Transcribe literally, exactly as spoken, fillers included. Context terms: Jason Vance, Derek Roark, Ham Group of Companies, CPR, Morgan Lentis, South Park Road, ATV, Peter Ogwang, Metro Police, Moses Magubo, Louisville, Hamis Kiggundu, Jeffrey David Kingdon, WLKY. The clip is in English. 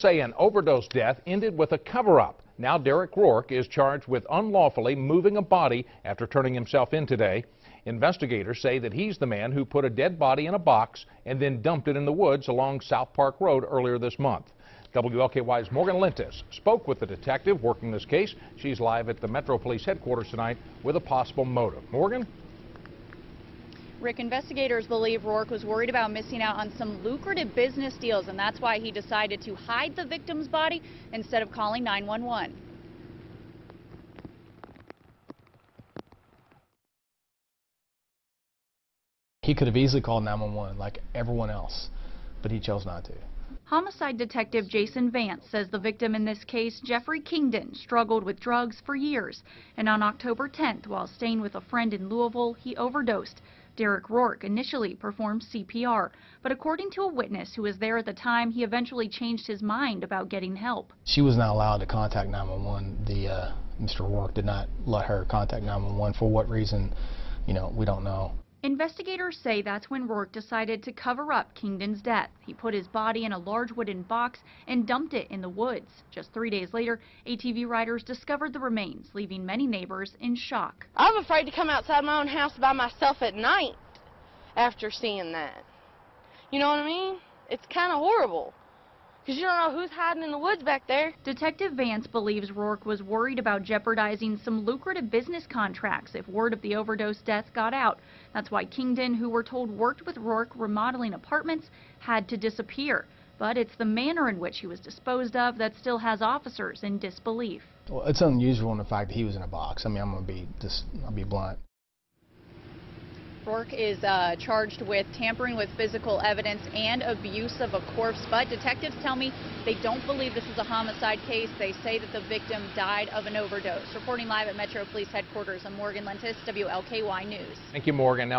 say an overdose death ended with a cover-up. Now Derek Roark is charged with unlawfully moving a body after turning himself in today. Investigators say that he's the man who put a dead body in a box and then dumped it in the woods along South Park Road earlier this month. W L K Y's Morgan Lentis spoke with the detective working this case. She's live at the Metro Police headquarters tonight with a possible motive. Morgan? Rick, investigators believe Roark was worried about missing out on some lucrative business deals, and that's why he decided to hide the victim's body instead of calling nine one one. He could have easily called nine one one like everyone else, but he chose not to. Homicide Detective Jason Vance says the victim in this case, Jeffrey Kingdon, struggled with drugs for years, and on October tenth, while staying with a friend in Louisville, he overdosed. Derek Roark initially performed C P R, but according to a witness who was there at the time, he eventually changed his mind about getting help. She was not allowed to contact nine one one. The uh, Mister Roark did not let her contact nine one one. For what reason, you know, we don't know. Investigators say that's when Roark decided to cover up Kingdon's death. He put his body in a large wooden box and dumped it in the woods. Just three days later, A T V riders discovered the remains, leaving many neighbors in shock. I'm afraid to come outside my own house by myself at night after seeing that. You know what I mean? It's kind of horrible, because you don't know who's hiding in the woods back there. Detective Vance believes Roark was worried about jeopardizing some lucrative business contracts if word of the overdose death got out. That's why Kingdon, who we're told worked with Roark remodeling apartments, had to disappear. But it's the manner in which he was disposed of that still has officers in disbelief. Well, it's unusual in the fact that he was in a box. I mean, I'm going to be just, I'll be blunt. Roark is uh, charged with tampering with physical evidence and abuse of a corpse, but detectives tell me they don't believe this is a homicide case. They say that the victim died of an overdose. Reporting live at Metro Police headquarters, I'm Morgan Lentis, W L K Y News. Thank you, Morgan. Now